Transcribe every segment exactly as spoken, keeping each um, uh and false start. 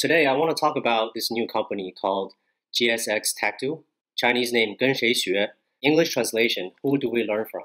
Today, I want to talk about this new company called G S X Techedu, Chinese name Gen Shei Xue, English translation, Who Do We Learn From?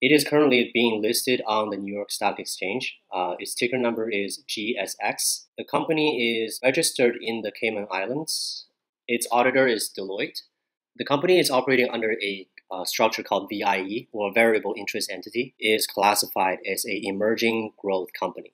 It is currently being listed on the New York Stock Exchange. Uh, its ticker number is G S X. The company is registered in the Cayman Islands. Its auditor is Deloitte. The company is operating under a uh, structure called V I E, or Variable Interest Entity. It is classified as an emerging growth company.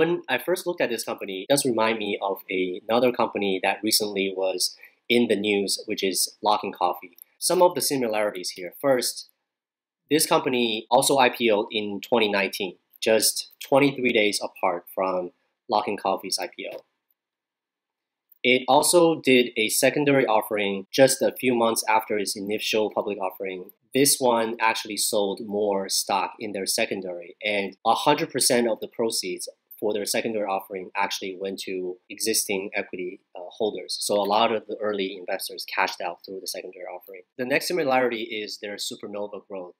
When I first looked at this company, it does remind me of a, another company that recently was in the news, which is Luckin Coffee. Some of the similarities here. First, this company also I P O'd in twenty nineteen, just twenty-three days apart from Luckin Coffee's I P O. It also did a secondary offering just a few months after its initial public offering. This one actually sold more stock in their secondary, and one hundred percent of the proceeds for their secondary offering actually went to existing equity uh, holders. So a lot of the early investors cashed out through the secondary offering. The next similarity is their supernova growth.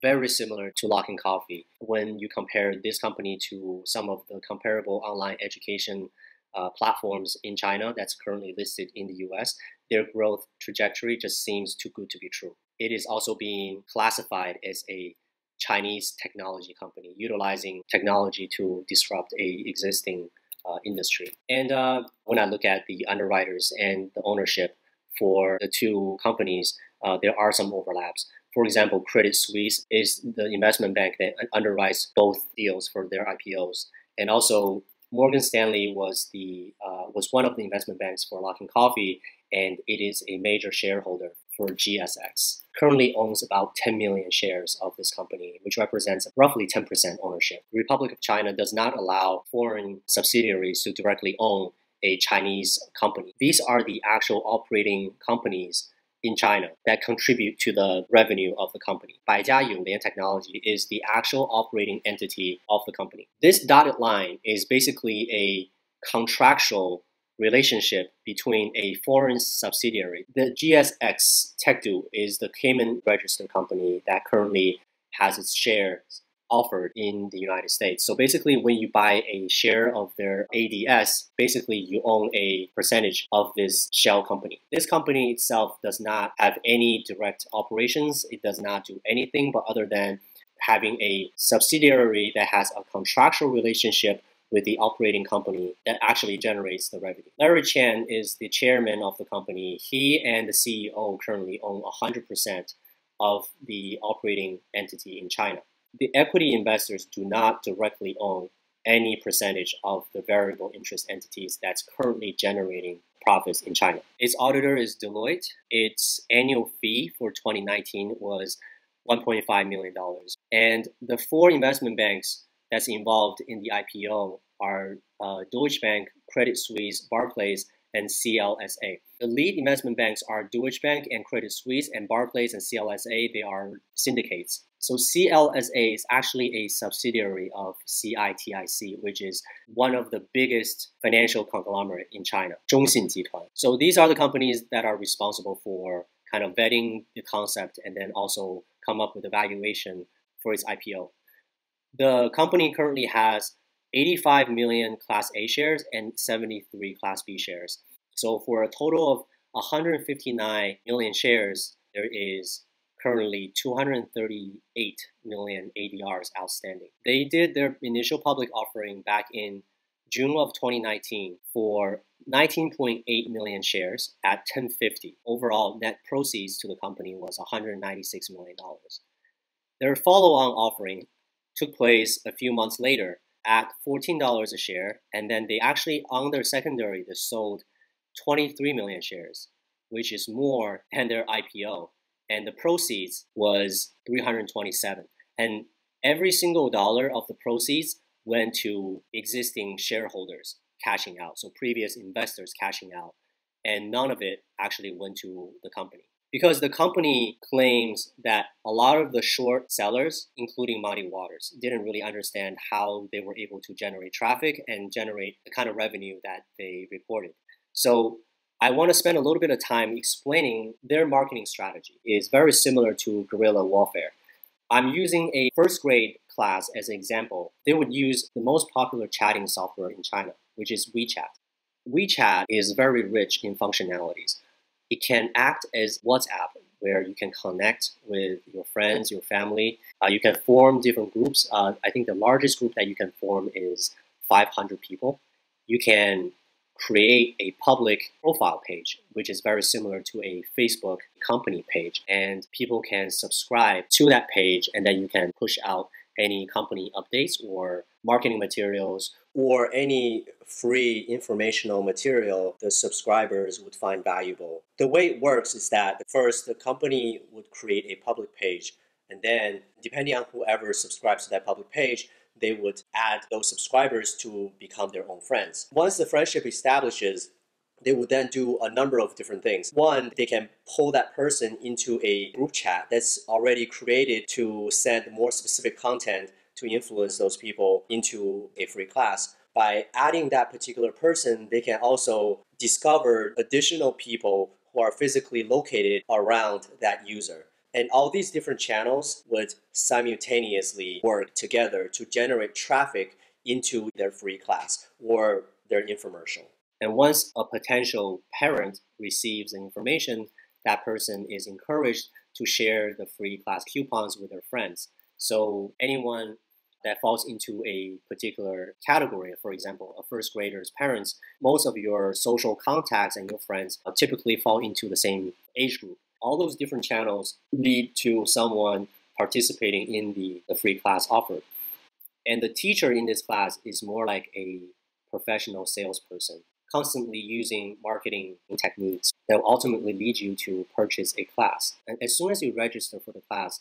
Very similar to Luckin Coffee. When you compare this company to some of the comparable online education uh, platforms in China that's currently listed in the U S, their growth trajectory just seems too good to be true. It is also being classified as a Chinese technology company, utilizing technology to disrupt a existing uh, industry. And uh, when I look at the underwriters and the ownership for the two companies, uh, there are some overlaps. For example, Credit Suisse is the investment bank that underwrites both deals for their I P Os. And also, Morgan Stanley was, the, uh, was one of the investment banks for Luckin Coffee, and it is a major shareholder for G S X. Currently owns about ten million shares of this company, which represents roughly ten percent ownership. The Republic of China does not allow foreign subsidiaries to directly own a Chinese company. These are the actual operating companies in China that contribute to the revenue of the company. Baijiayun Technology is the actual operating entity of the company. This dotted line is basically a contractual relationship between a foreign subsidiary. The G S X Techedu is the Cayman registered company that currently has its shares offered in the United States. So basically, when you buy a share of their A D S, basically you own a percentage of this shell company. This company itself does not have any direct operations. It does not do anything but other than having a subsidiary that has a contractual relationship with the operating company that actually generates the revenue. Larry Chan is the chairman of the company. He and the C E O currently own one hundred percent of the operating entity in China. The equity investors do not directly own any percentage of the variable interest entities that's currently generating profits in China. Its auditor is Deloitte. Its annual fee for twenty nineteen was one point five million dollars. And the four investment banks that's involved in the I P O are uh, Deutsche Bank, Credit Suisse, Barclays, and C L S A. The lead investment banks are Deutsche Bank and Credit Suisse, and Barclays and C L S A, they are syndicates. So C L S A is actually a subsidiary of C I T I C, which is one of the biggest financial conglomerate in China, Zhongxin Jituan. So these are the companies that are responsible for kind of vetting the concept and then also come up with a valuation for its I P O. The company currently has eighty-five million Class A shares and seventy-three Class B shares. So for a total of one hundred fifty-nine million shares, there is currently two hundred thirty-eight million A D Rs outstanding. They did their initial public offering back in June of twenty nineteen for nineteen point eight million shares at ten fifty. Overall, net proceeds to the company was one hundred ninety-six million dollars. Their follow-on offering took place a few months later at fourteen dollars a share, and then they actually, on their secondary, they sold twenty-three million shares, which is more than their I P O, and the proceeds was three hundred twenty-seven. And every single dollar of the proceeds went to existing shareholders cashing out, so previous investors cashing out, and none of it actually went to the company. Because the company claims that a lot of the short sellers, including Muddy Waters, didn't really understand how they were able to generate traffic and generate the kind of revenue that they reported. So I want to spend a little bit of time explaining their marketing strategy. It's very similar to guerrilla warfare. I'm using a first grade class as an example. They would use the most popular chatting software in China, which is WeChat. WeChat is very rich in functionalities. It can act as WhatsApp, where you can connect with your friends, your family. Uh, you can form different groups. Uh, I think the largest group that you can form is five hundred people. You can create a public profile page, which is very similar to a Facebook company page. And people can subscribe to that page, and then you can push out any company updates or marketing materials or any free informational material the subscribers would find valuable. The way it works is that first the company would create a public page, and then depending on whoever subscribes to that public page, they would add those subscribers to become their own friends. Once the friendship establishes, they would then do a number of different things. One, they can pull that person into a group chat that's already created to send more specific content to influence those people into a free class. By adding that particular person, they can also discover additional people who are physically located around that user. And all these different channels would simultaneously work together to generate traffic into their free class or their infomercial. And once a potential parent receives information, that person is encouraged to share the free class coupons with their friends. So anyone that falls into a particular category, for example, a first grader's parents, most of your social contacts and your friends typically fall into the same age group. All those different channels lead to someone participating in the, the free class offered. And the teacher in this class is more like a professional salesperson, constantly using marketing techniques that will ultimately lead you to purchase a class. And as soon as you register for the class,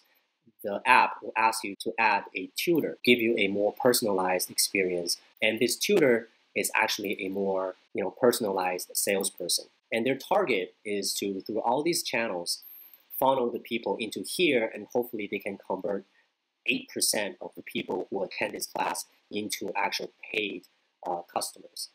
the app will ask you to add a tutor, give you a more personalized experience. And this tutor is actually a more, you know, personalized salesperson. And their target is to, through all these channels, funnel the people into here, and hopefully they can convert eight percent of the people who attend this class into actual paid uh, customers.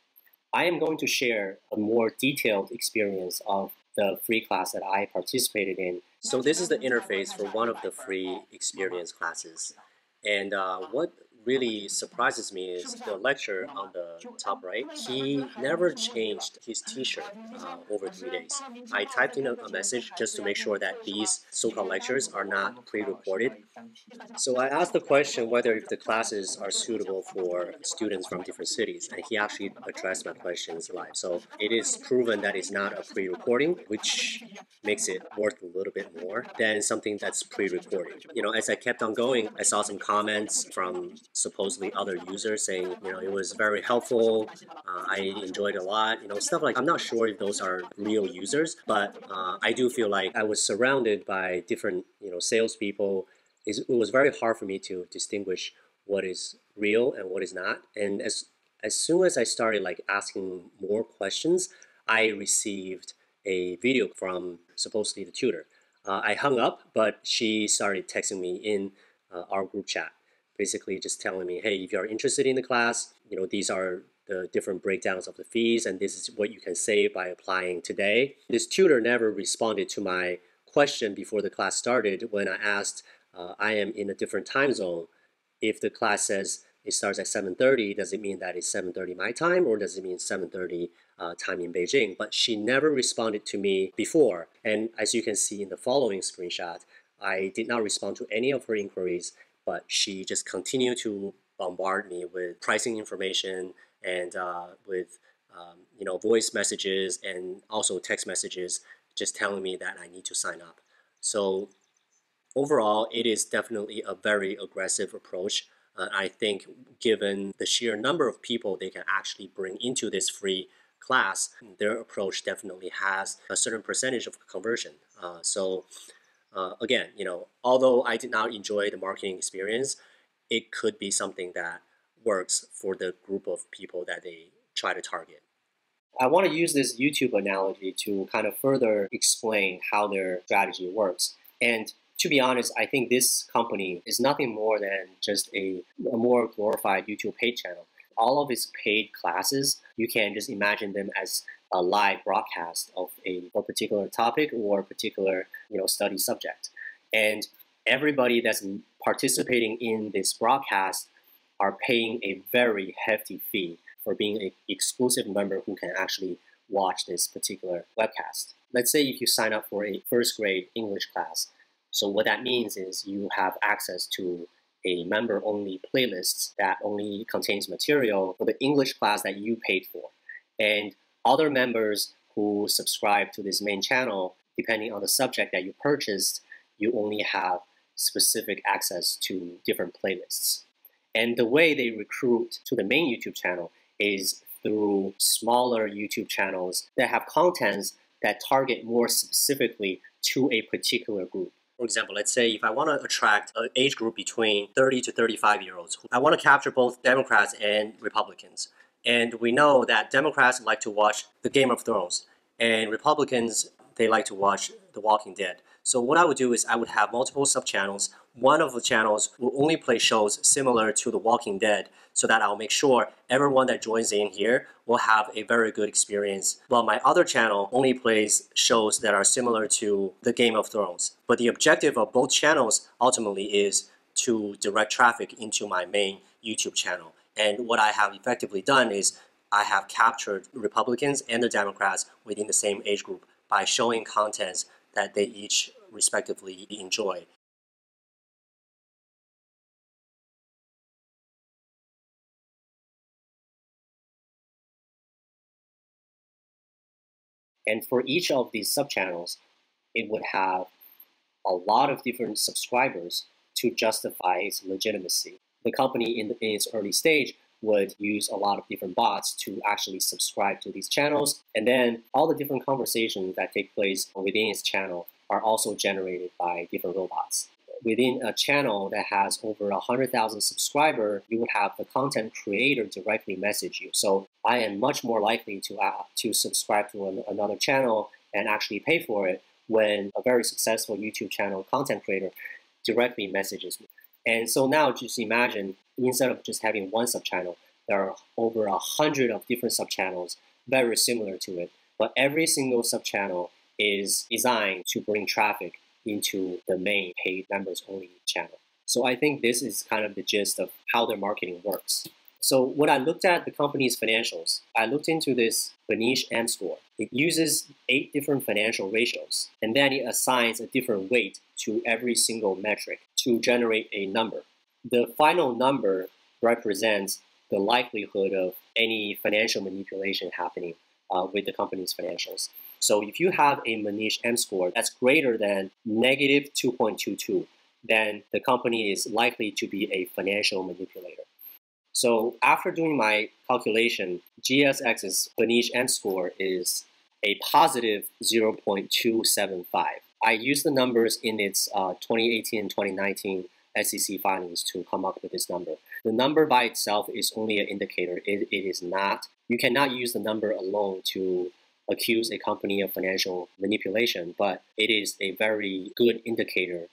I am going to share a more detailed experience of the free class that I participated in. So this is the interface for one of the free experience classes. And uh, what really surprises me is the lecturer on the top right. He never changed his t-shirt uh, over three days. I typed in a, a message just to make sure that these so-called lectures are not pre-recorded. So I asked the question whether if the classes are suitable for students from different cities, and he actually addressed my questions live. So it is proven that it's not a pre-recording, which makes it worth a little bit more than something that's pre-recorded. You know, as I kept on going, I saw some comments from supposedly other users saying, you know, it was very helpful, uh, I enjoyed it a lot, you know, stuff like, I'm not sure if those are real users, but uh, I do feel like I was surrounded by different, you know, salespeople. It's, it was very hard for me to distinguish what is real and what is not. And as, as soon as I started like asking more questions, I received a video from supposedly the tutor. Uh, I hung up, but she started texting me in uh, our group chat, basically just telling me, hey, if you're interested in the class, you know, these are the different breakdowns of the fees, and this is what you can save by applying today. This tutor never responded to my question before the class started when I asked, uh, I am in a different time zone. If the class says it starts at seven thirty, does it mean that it's seven thirty my time, or does it mean seven thirty uh, time in Beijing? But she never responded to me before. And as you can see in the following screenshot, I did not respond to any of her inquiries, but she just continued to bombard me with pricing information and uh, with um, you know, voice messages and also text messages, just telling me that I need to sign up. So overall, it is definitely a very aggressive approach. Uh, I think given the sheer number of people they can actually bring into this free class, their approach definitely has a certain percentage of conversion. Uh, so. Uh, again, you know, although I did not enjoy the marketing experience, it could be something that works for the group of people that they try to target. I want to use this YouTube analogy to kind of further explain how their strategy works. And to be honest, I think this company is nothing more than just a, a more glorified YouTube paid channel. All of its paid classes, you can just imagine them as a live broadcast of a, a particular topic or a particular, you know, study subject. And everybody that's participating in this broadcast are paying a very hefty fee for being an exclusive member who can actually watch this particular webcast. Let's say if you sign up for a first grade English class. So what that means is you have access to a member-only playlist that only contains material for the English class that you paid for. And other members who subscribe to this main channel, depending on the subject that you purchased, you only have specific access to different playlists. And the way they recruit to the main YouTube channel is through smaller YouTube channels that have contents that target more specifically to a particular group. For example, let's say if I want to attract an age group between thirty to thirty-five year olds, I want to capture both Democrats and Republicans. And we know that Democrats like to watch the Game of Thrones, and Republicans, they like to watch The Walking Dead. So what I would do is I would have multiple sub-channels. One of the channels will only play shows similar to The Walking Dead, so that I'll make sure everyone that joins in here will have a very good experience, while my other channel only plays shows that are similar to the Game of Thrones. But the objective of both channels ultimately is to direct traffic into my main YouTube channel. And what I have effectively done is I have captured Republicans and the Democrats within the same age group by showing contents that they each respectively enjoy. And for each of these subchannels, it would have a lot of different subscribers to justify its legitimacy. The company in, the, in its early stage would use a lot of different bots to actually subscribe to these channels. And then all the different conversations that take place within its channel are also generated by different robots. Within a channel that has over one hundred thousand subscribers, you would have the content creator directly message you. So I am much more likely to, uh, to subscribe to an, another channel and actually pay for it when a very successful YouTube channel content creator directly messages me. And so now just imagine, instead of just having one subchannel, there are over a hundred of different subchannels very similar to it. But every single subchannel is designed to bring traffic into the main paid members only channel. So I think this is kind of the gist of how their marketing works. So when I looked at the company's financials, I looked into this Beneish M score. It uses eight different financial ratios, and then it assigns a different weight to every single metric to generate a number. The final number represents the likelihood of any financial manipulation happening uh, with the company's financials. So if you have a Beneish M score that's greater than negative two point two two, then the company is likely to be a financial manipulator. So after doing my calculation, G S X's Beneish M score is a positive zero point two seven five. I used the numbers in its uh, twenty eighteen and twenty nineteen S E C filings to come up with this number. The number by itself is only an indicator. It, it is not, you cannot use the number alone to accuse a company of financial manipulation, but it is a very good indicator.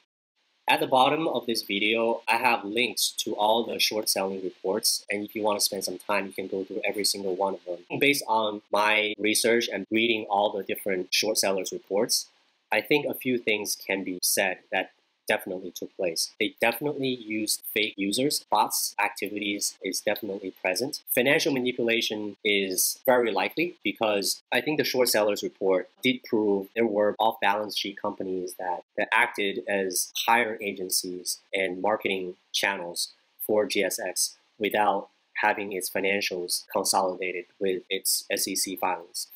At the bottom of this video, I have links to all the short selling reports, and if you want to spend some time, you can go through every single one of them. Based on my research and reading all the different short sellers reports, I think a few things can be said that definitely took place. They definitely used fake users, bots, activities is definitely present. Financial manipulation is very likely because I think the short sellers report did prove there were off-balance sheet companies that, that acted as hiring agencies and marketing channels for G S X without having its financials consolidated with its S E C filings.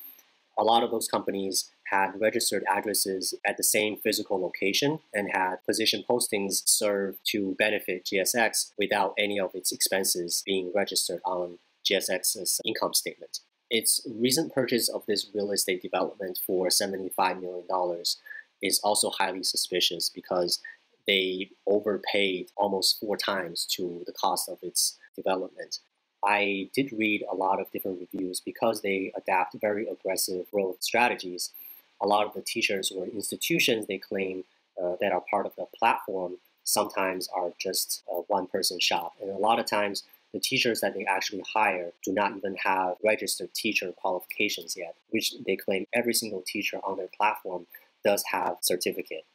A lot of those companies had registered addresses at the same physical location and had position postings serve to benefit G S X without any of its expenses being registered on G S X's income statement. Its recent purchase of this real estate development for seventy-five million dollars is also highly suspicious because they overpaid almost four times to the cost of its development. I did read a lot of different reviews because they adapt very aggressive growth strategies. A lot of the teachers or institutions they claim uh, that are part of the platform sometimes are just a one-person shop. And a lot of times, the teachers that they actually hire do not even have registered teacher qualifications yet, which they claim every single teacher on their platform does have certificate.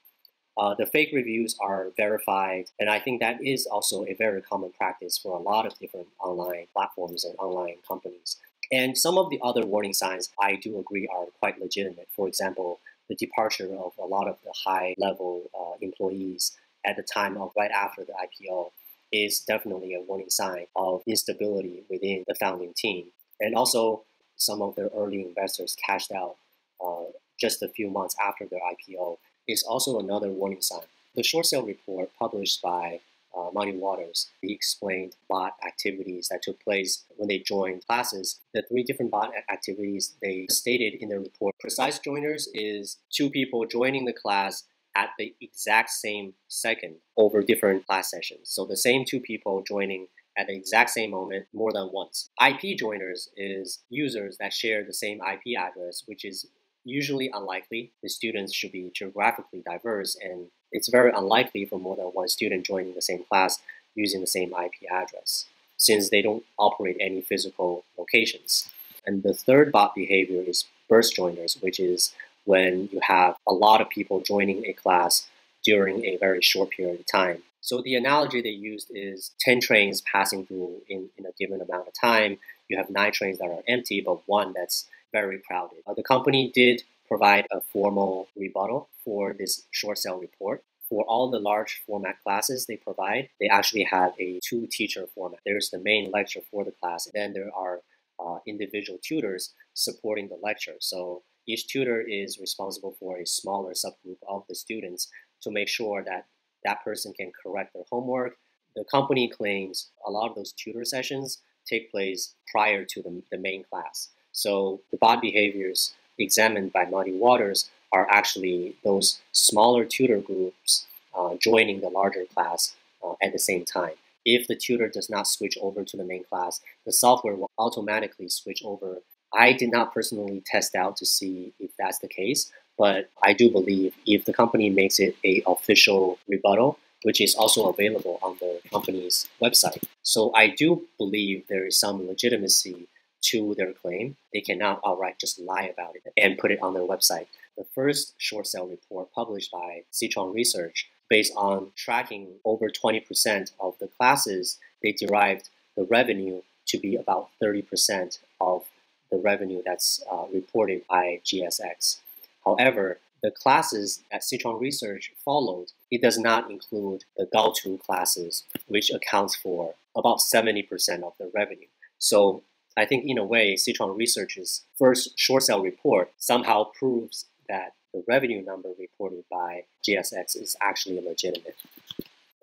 Uh, the fake reviews are verified, and I think that is also a very common practice for a lot of different online platforms and online companies. And some of the other warning signs I do agree are quite legitimate. For example, the departure of a lot of the high-level uh, employees at the time of right after the I P O is definitely a warning sign of instability within the founding team. And also, some of the early investors cashed out uh, just a few months after their I P O is also another warning sign. The short sale report published by uh, Muddy Waters, he explained bot activities that took place when they joined classes. The three different bot activities they stated in their report. Precise joiners is two people joining the class at the exact same second over different class sessions. So the same two people joining at the exact same moment more than once. I P joiners is users that share the same I P address, which is usually unlikely. The students should be geographically diverse, and it's very unlikely for more than one student joining the same class using the same I P address, since they don't operate any physical locations. And the third bot behavior is burst joiners, which is when you have a lot of people joining a class during a very short period of time. So the analogy they used is ten trains passing through in, in a given amount of time. You have nine trains that are empty, but one that's very crowded. Uh, the company did provide a formal rebuttal for this short sale report. For all the large format classes they provide, they actually have a two-teacher format. There's the main lecture for the class, and then there are uh, individual tutors supporting the lecture. So each tutor is responsible for a smaller subgroup of the students to make sure that that person can correct their homework. The company claims a lot of those tutor sessions take place prior to the, the main class. So the bot behaviors examined by Muddy Waters are actually those smaller tutor groups uh, joining the larger class uh, at the same time. If the tutor does not switch over to the main class, the software will automatically switch over. I did not personally test out to see if that's the case, but I do believe if the company makes it an official rebuttal, which is also available on the company's website. So I do believe there is some legitimacy to their claim. They cannot outright just lie about it and put it on their website. The first short sale report published by Citron Research, based on tracking over twenty percent of the classes, they derived the revenue to be about thirty percent of the revenue that's uh, reported by G S X. However, the classes that Citron Research followed, it does not include the Gaotu classes, which accounts for about seventy percent of the revenue. So I think in a way, Citron Research's first short sale report somehow proves that the revenue number reported by G S X is actually legitimate.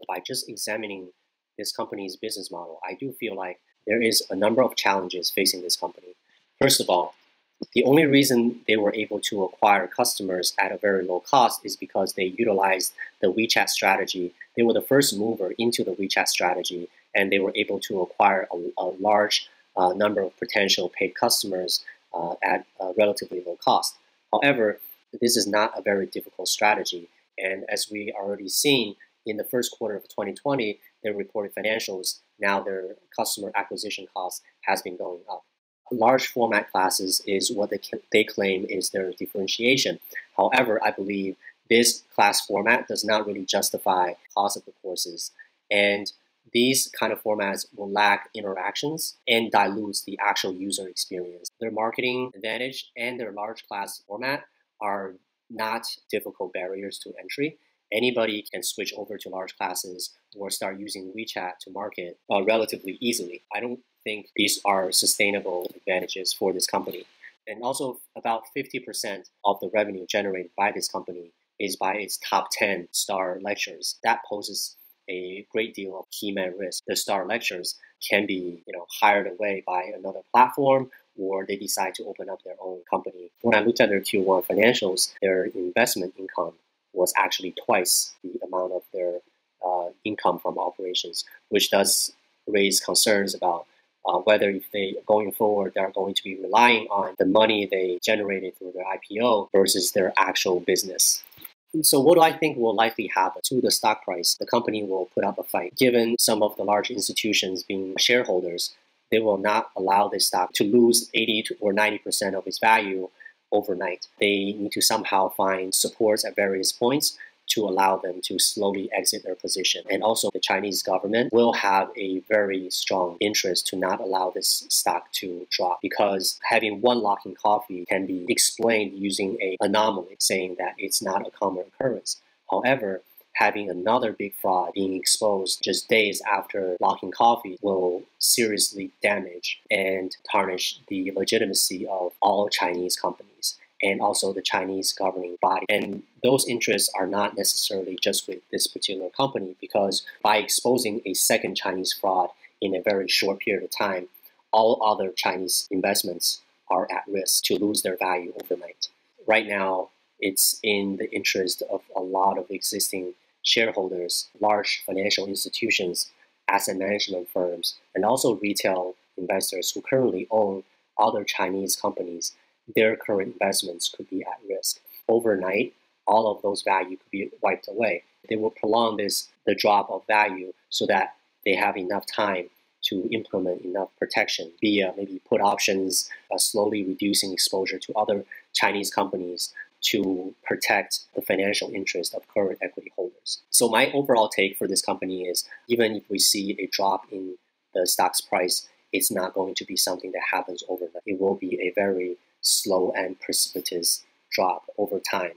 By just examining this company's business model, I do feel like there is a number of challenges facing this company. First of all, the only reason they were able to acquire customers at a very low cost is because they utilized the WeChat strategy. They were the first mover into the WeChat strategy, and they were able to acquire a, a large uh, number of potential paid customers uh, at a relatively low cost. However, this is not a very difficult strategy, and as we already seen in the first quarter of twenty twenty, their reported financials, now their customer acquisition cost has been going up. Large format classes is what they, they claim is their differentiation. However, I believe this class format does not really justify cost of the courses. And these kind of formats will lack interactions and dilutes the actual user experience. Their marketing advantage and their large class format are not difficult barriers to entry. Anybody can switch over to large classes or start using WeChat to market uh, relatively easily. I don't think these are sustainable advantages for this company. And also, about fifty percent of the revenue generated by this company is by its top ten star lectures. That poses a great deal of key man risk. The star lectures can be, you know, hired away by another platform, or they decide to open up their own company. When I looked at their Q one financials, their investment income was actually twice the amount of their uh, income from operations, which does raise concerns about uh, whether if they, going forward, they're going to be relying on the money they generated through their I P O versus their actual business. And so what do I think will likely happen to the stock price? The company will put up a fight. Given some of the large institutions being shareholders, they will not allow this stock to lose eighty or ninety percent of its value overnight. They need to somehow find supports at various points to allow them to slowly exit their position. And also the Chinese government will have a very strong interest to not allow this stock to drop, because having one Luckin Coffee can be explained using an anomaly, saying that it's not a common occurrence. However, having another big fraud being exposed just days after Luckin Coffee will seriously damage and tarnish the legitimacy of all Chinese companies and also the Chinese governing body. And those interests are not necessarily just with this particular company, because by exposing a second Chinese fraud in a very short period of time, all other Chinese investments are at risk to lose their value overnight. Right now, it's in the interest of a lot of existing shareholders, large financial institutions, asset management firms, and also retail investors who currently own other Chinese companies. Their current investments could be at risk. Overnight, all of those value could be wiped away. They will prolong this, the drop of value, so that they have enough time to implement enough protection via maybe put options, uh, slowly reducing exposure to other Chinese companies to protect the financial interest of current equity holders. So my overall take for this company is, even if we see a drop in the stock's price, it's not going to be something that happens overnight. It will be a very slow and precipitous drop over time.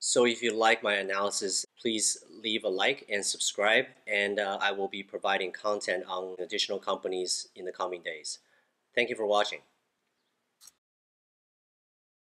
So if you like my analysis, please leave a like and subscribe, and uh, I will be providing content on additional companies in the coming days. Thank you for watching.